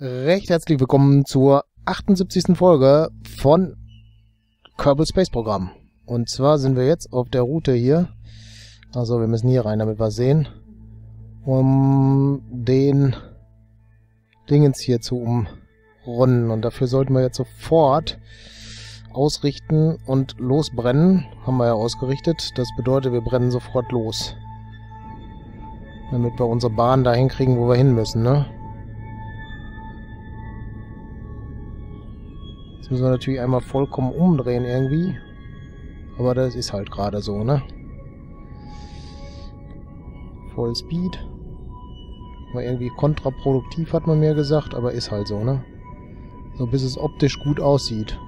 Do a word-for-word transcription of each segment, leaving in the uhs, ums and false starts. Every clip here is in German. Recht herzlich willkommen zur achtundsiebzigsten Folge von Kerbal Space Program. Und zwar sind wir jetzt auf der Route hier, also wir müssen hier rein, damit wir sehen, um den Dingens hier zu umrunden. Und dafür sollten wir jetzt sofort ausrichten und losbrennen. Haben wir ja ausgerichtet, das bedeutet, wir brennen sofort los. Damit wir unsere Bahn dahin kriegen, wo wir hin müssen, ne? Jetzt müssen wir natürlich einmal vollkommen umdrehen irgendwie. Aber das ist halt gerade so, ne? Voll Speed. War irgendwie kontraproduktiv, hat man mir gesagt, aber ist halt so, ne? So, bis es optisch gut aussieht.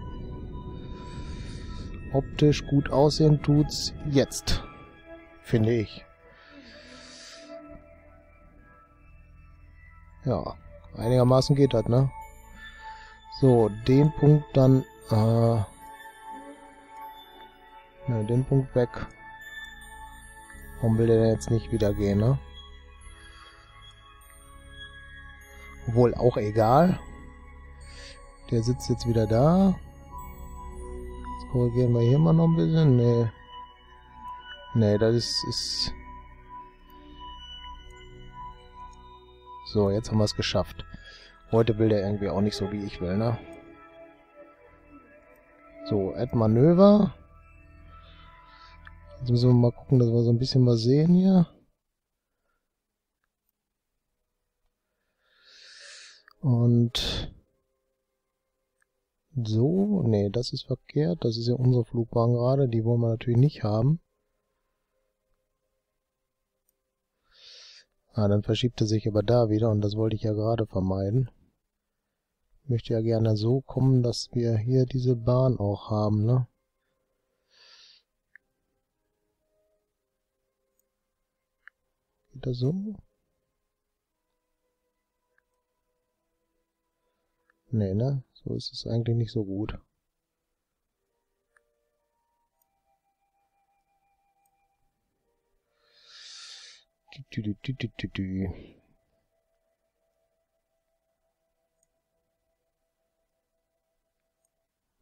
Optisch gut aussehen tut's jetzt. Finde ich. Ja, einigermaßen geht das, ne? So, den Punkt dann, äh, ne, den Punkt weg. Warum will der denn jetzt nicht wieder gehen, ne? Obwohl, auch egal. Der sitzt jetzt wieder da. Jetzt korrigieren wir hier mal noch ein bisschen. Ne, ne, das ist, ist... So, jetzt haben wir es geschafft. Heute will der irgendwie auch nicht so, wie ich will, ne? So, Add Manöver. Jetzt müssen wir mal gucken, dass wir so ein bisschen was sehen hier. Und... So, nee, das ist verkehrt. Das ist ja unsere Flugbahn gerade. Die wollen wir natürlich nicht haben. Ah, dann verschiebt er sich aber da wieder und das wollte ich ja gerade vermeiden. Ich möchte ja gerne so kommen, dass wir hier diese Bahn auch haben, ne? Geht das so? Nee, ne? So ist es eigentlich nicht so gut.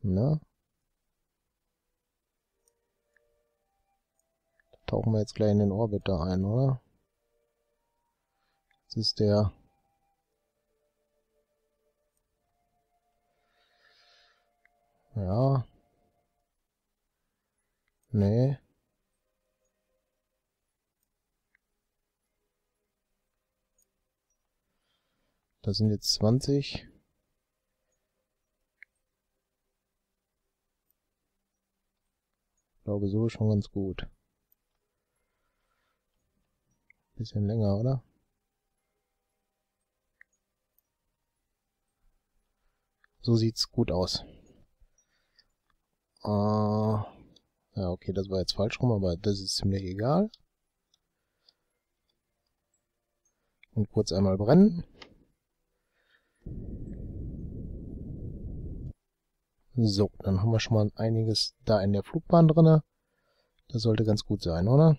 Na? Da tauchen wir jetzt gleich in den Orbit da ein, oder? Jetzt ist der... Ja. Nee. Das sind jetzt zwanzig. Ich glaube, so ist schon ganz gut. Bisschen länger, oder? So sieht's gut aus. Äh, ja, okay, das war jetzt falsch rum, aber das ist ziemlich egal. Und kurz einmal brennen. So, dann haben wir schon mal einiges da in der Flugbahn drin. Das sollte ganz gut sein, oder?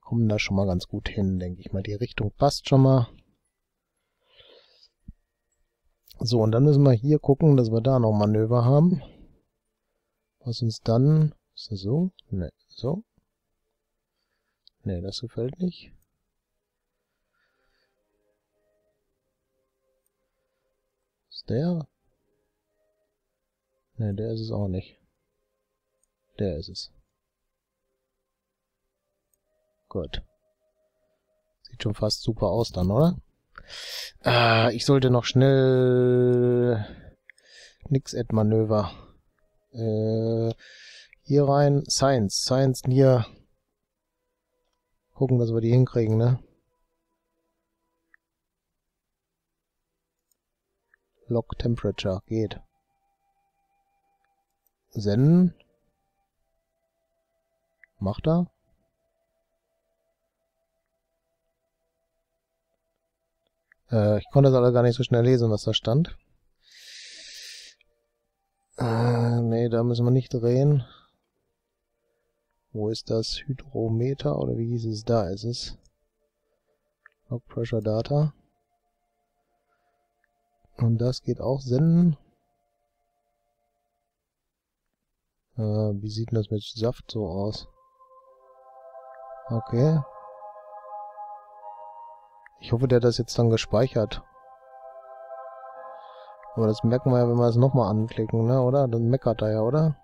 Kommen da schon mal ganz gut hin, denke ich mal. Die Richtung passt schon mal. So, und dann müssen wir hier gucken, dass wir da noch Manöver haben. Was uns dann... Ist das so? Ne, so. Ne, das gefällt nicht. Der? Ne, der ist es auch nicht. Der ist es. Gut. Sieht schon fast super aus dann, oder? Äh, ich sollte noch schnell... Nix at Manöver. Äh, hier rein. Science. Science hier. Gucken, dass wir die hinkriegen, ne? Lock Temperature, geht. Senden. Macht er. Äh, ich konnte das alle gar nicht so schnell lesen, was da stand. Äh, nee, da müssen wir nicht drehen. Wo ist das? Hydrometer, oder wie hieß es? Da ist es. Lock Pressure Data. Und das geht auch senden. Äh, wie sieht denn das mit Saft so aus? Okay. Ich hoffe, der hat das jetzt dann gespeichert. Aber das merken wir ja, wenn wir es nochmal anklicken, ne, oder? Dann meckert er ja, oder?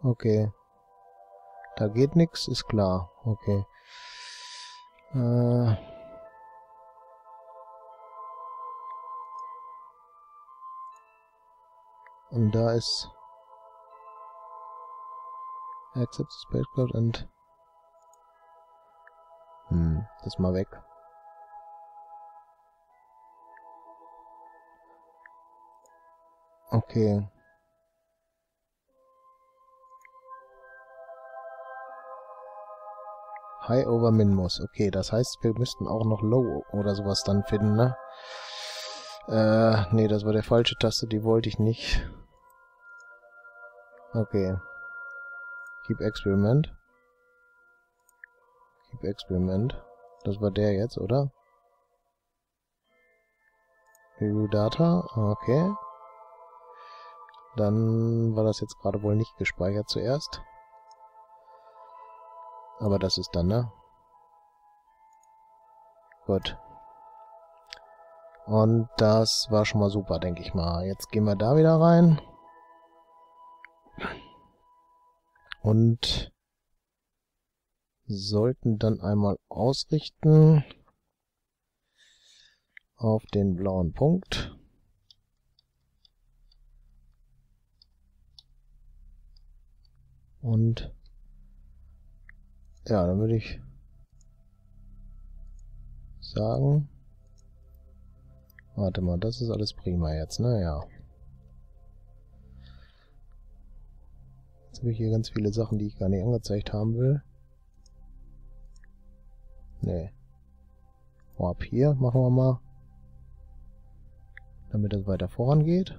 Okay. Da geht nichts, ist klar. Okay. Äh. Und da ist... Accept Spacecraft und... Hm, das mal weg. Okay. High over Minmus. Okay, das heißt, wir müssten auch noch Low oder sowas dann finden, ne? Äh, nee, das war der falsche Taste, die wollte ich nicht. Okay. Keep Experiment. Keep Experiment. Das war der jetzt, oder? Review Data. Okay. Dann war das jetzt gerade wohl nicht gespeichert zuerst. Aber das ist dann, ne? Gut. Und das war schon mal super, denke ich mal. Jetzt gehen wir da wieder rein. Und sollten dann einmal ausrichten auf den blauen Punkt. Und ja, dann würde ich sagen, warte mal, das ist alles prima jetzt, naja. Jetzt habe ich hier ganz viele Sachen, die ich gar nicht angezeigt haben will. Nee. Oh, ab hier machen wir mal, damit das weiter vorangeht.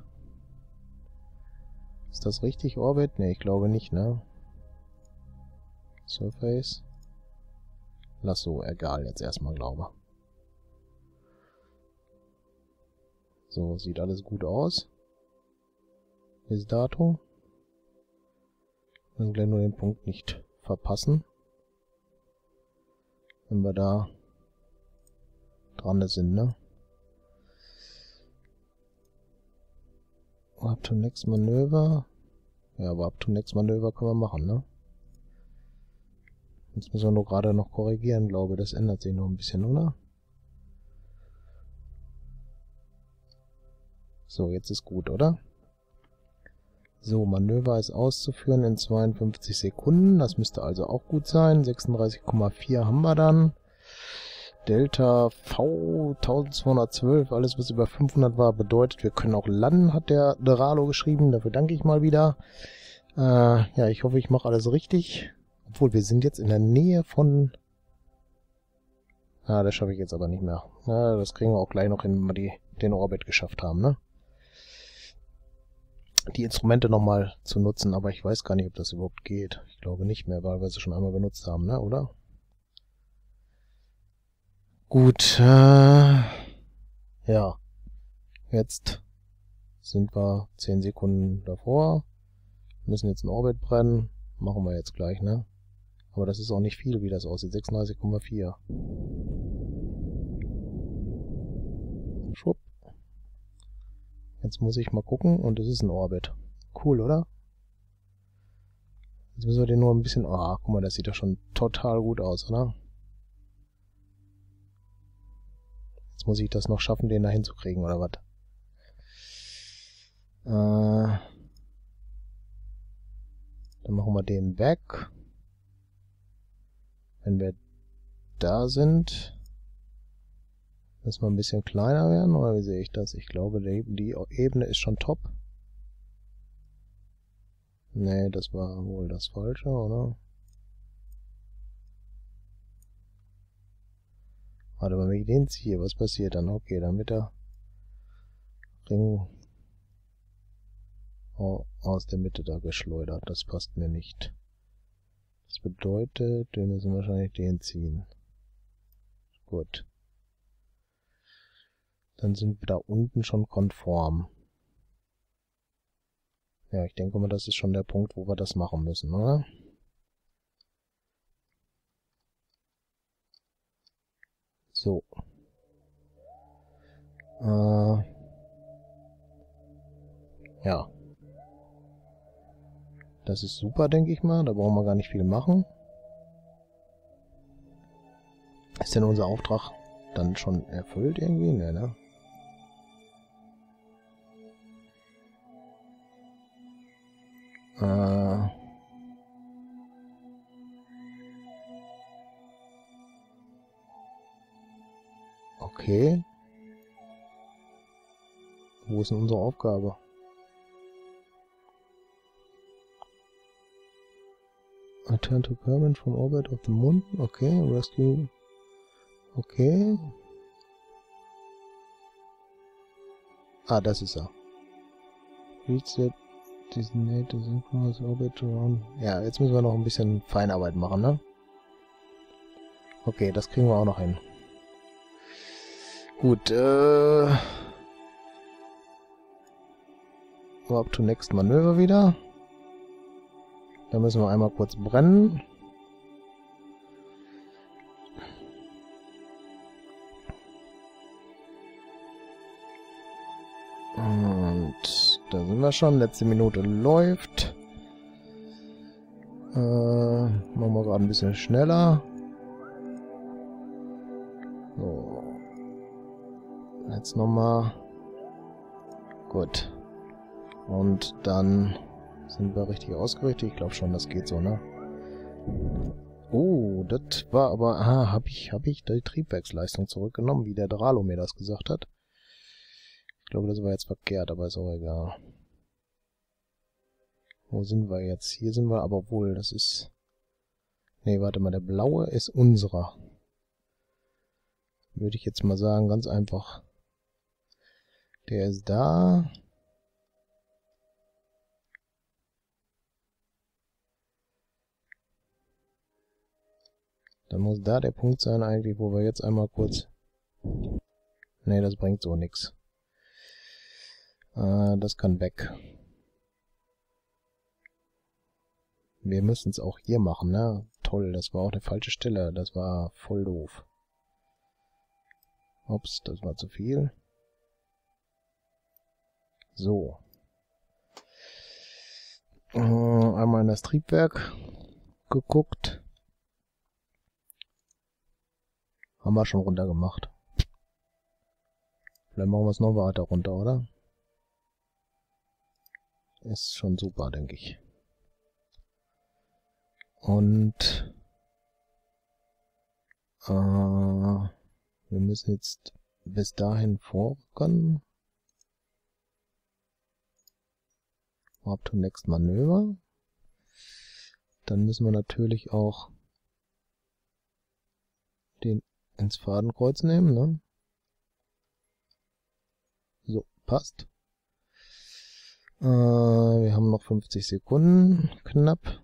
Ist das richtig, Orbit? Nee, ich glaube nicht, ne? Surface. Lass so, egal, jetzt erstmal, glaube. So, sieht alles gut aus. Bis dato. Dann gleich nur den Punkt nicht verpassen. Wenn wir da dran sind, ne? Up to next Manöver. Ja, aber up to next Manöver können wir machen, ne? Jetzt müssen wir nur gerade noch korrigieren, glaube ich. Das ändert sich noch ein bisschen, oder? So, jetzt ist gut, oder? So, Manöver ist auszuführen in zweiundfünfzig Sekunden. Das müsste also auch gut sein. sechsunddreißig Komma vier haben wir dann. Delta V zwölfhundertzwölf. Alles, was über fünfhundert war, bedeutet, wir können auch landen, hat der Deralo geschrieben. Dafür danke ich mal wieder. Äh, ja, ich hoffe, ich mache alles richtig. Obwohl, wir sind jetzt in der Nähe von... Ah, das schaffe ich jetzt aber nicht mehr. Ja, das kriegen wir auch gleich noch hin, wenn wir die, den Orbit geschafft haben, ne? Die Instrumente nochmal zu nutzen, aber ich weiß gar nicht, ob das überhaupt geht. Ich glaube nicht mehr, weil wir sie schon einmal benutzt haben, ne? Oder? Gut. Äh, ja. Jetzt sind wir zehn Sekunden davor. Müssen jetzt einen Orbit brennen. Machen wir jetzt gleich, ne? Aber das ist auch nicht viel, wie das aussieht. sechsunddreißig Komma vier. Schwupp. Jetzt muss ich mal gucken und es ist ein Orbit. Cool, oder? Jetzt müssen wir den nur ein bisschen... Ah, oh, guck mal, das sieht doch schon total gut aus, oder? Jetzt muss ich das noch schaffen, den da hinzukriegen, oder was? Äh... Dann machen wir den weg. Wenn wir da sind, müssen wir ein bisschen kleiner werden, oder wie sehe ich das? Ich glaube, die Ebene ist schon top. Nee, das war wohl das Falsche, oder? Warte mal, wenn ich den ziehe, was passiert dann? Okay, dann wird der Ring aus der Mitte da geschleudert. Das passt mir nicht. Das bedeutet, wir müssen wahrscheinlich den ziehen. Gut. Dann sind wir da unten schon konform. Ja, ich denke mal, das ist schon der Punkt, wo wir das machen müssen, oder? So. Äh. Ja. Das ist super, denke ich mal. Da brauchen wir gar nicht viel machen. Ist denn unser Auftrag dann schon erfüllt irgendwie? Ne, ne? Äh. Okay. Wo ist denn unsere Aufgabe? Return to Kerbal from orbit of the moon. Okay, rescue. Okay. Ah, das ist er. Reach the designated synchronous orbit around. Ja, jetzt müssen wir noch ein bisschen Feinarbeit machen, ne? Okay, das kriegen wir auch noch hin. Gut, äh... Ab zum nächsten Manöver wieder. Da müssen wir einmal kurz brennen. Und da sind wir schon. Letzte Minute läuft. Äh, machen wir gerade ein bisschen schneller. So. Jetzt nochmal. Gut. Und dann sind wir richtig ausgerichtet. Ich glaube schon, das geht so, ne? Oh, das war aber... Ah, habe ich, hab ich die Triebwerksleistung zurückgenommen, wie der Dralo mir das gesagt hat. Ich glaube, das war jetzt verkehrt, aber ist auch egal. Wo sind wir jetzt? Hier sind wir, aber wohl, das ist... Ne, warte mal, der blaue ist unserer. Würde ich jetzt mal sagen, ganz einfach. Der ist da... Dann muss da der Punkt sein eigentlich, wo wir jetzt einmal kurz... Ne, das bringt so nichts. Äh, das kann weg. Wir müssen es auch hier machen, ne? Toll, das war auch eine falsche Stelle. Das war voll doof. Ups, das war zu viel. So. Äh, einmal in das Triebwerk geguckt. Haben wir schon runter gemacht. Vielleicht machen wir es noch weiter runter, oder? Ist schon super, denke ich. Und äh, wir müssen jetzt bis dahin vorrücken. Ab zum nächsten Manöver. Dann müssen wir natürlich auch den ins Fadenkreuz nehmen, ne? So, passt. Äh, wir haben noch fünfzig Sekunden, knapp.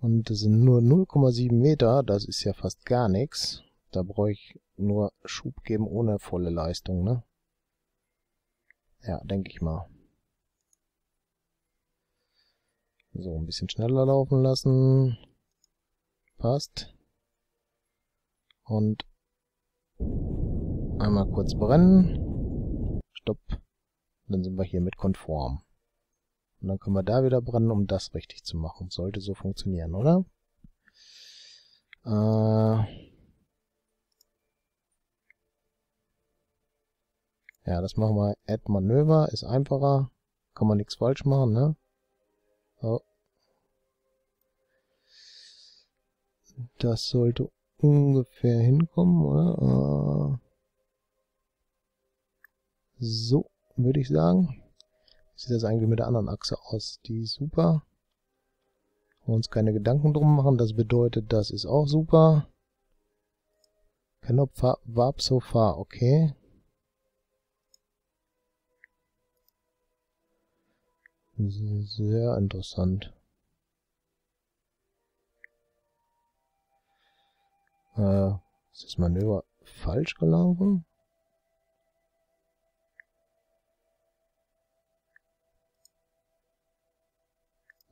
Und das sind nur null Komma sieben Meter, das ist ja fast gar nichts. Da brauche ich nur Schub geben ohne volle Leistung, ne? Ja, denke ich mal. So, ein bisschen schneller laufen lassen. Passt. Und einmal kurz brennen. Stopp. Dann sind wir hier mit konform. Und dann können wir da wieder brennen, um das richtig zu machen. Sollte so funktionieren, oder? Äh ja, das machen wir. Add Manöver ist einfacher. Kann man nichts falsch machen, ne? So. Das sollte ungefähr hinkommen, oder? So, würde ich sagen. Wie sieht das eigentlich mit der anderen Achse aus? Die ist super. Uns keine Gedanken drum machen. Das bedeutet, das ist auch super. Cannot warp so far, okay. Sehr interessant. Äh, Ist das Manöver falsch gelaufen?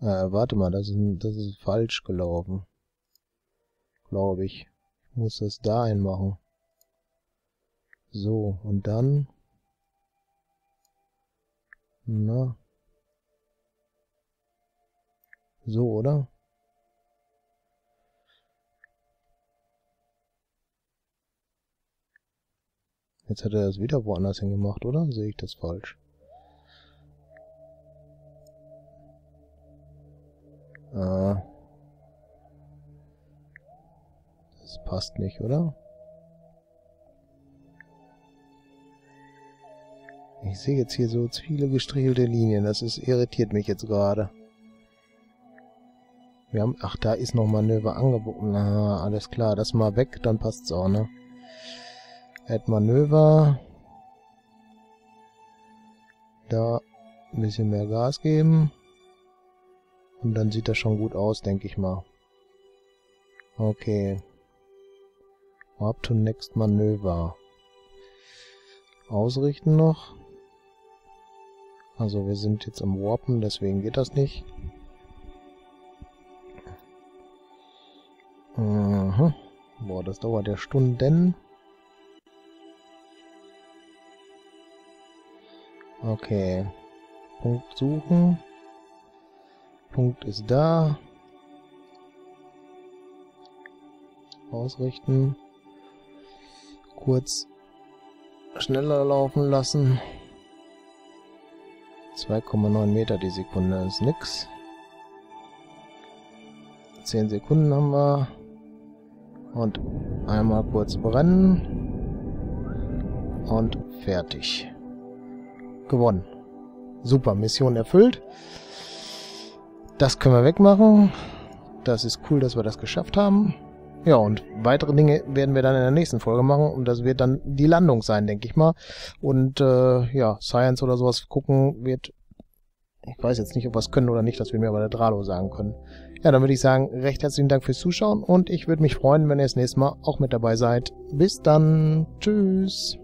Äh, warte mal, das ist, das ist falsch gelaufen. Glaube ich. Ich muss das dahin machen. So, und dann... Na. So, oder? Jetzt hat er das wieder woanders hingemacht, oder? Sehe ich das falsch? Ah. Das passt nicht, oder? Ich sehe jetzt hier so viele gestrichelte Linien. Das ist, irritiert mich jetzt gerade. Wir haben... Ach, da ist noch Manöver angeboten. Na, alles klar. Das mal weg, dann passt's auch, ne? Add Manöver. Da ein bisschen mehr Gas geben. Und dann sieht das schon gut aus, denke ich mal. Okay. Up to next Manöver. Ausrichten noch. Also wir sind jetzt am Warpen, deswegen geht das nicht. Aha. Boah, das dauert ja Stunden. Okay. Punkt suchen. Punkt ist da. Ausrichten. Kurz schneller laufen lassen. zwei Komma neun Meter die Sekunde ist nix. zehn Sekunden haben wir. Und einmal kurz brennen. Und fertig. Gewonnen. Super, Mission erfüllt. Das können wir wegmachen. Das ist cool, dass wir das geschafft haben. Ja, und weitere Dinge werden wir dann in der nächsten Folge machen. Und das wird dann die Landung sein, denke ich mal. Und äh, ja, Science oder sowas gucken wird... Ich weiß jetzt nicht, ob wir es können oder nicht. Das wird mir aber der Dralo sagen können. Ja, dann würde ich sagen, recht herzlichen Dank fürs Zuschauen. Und ich würde mich freuen, wenn ihr das nächste Mal auch mit dabei seid. Bis dann. Tschüss.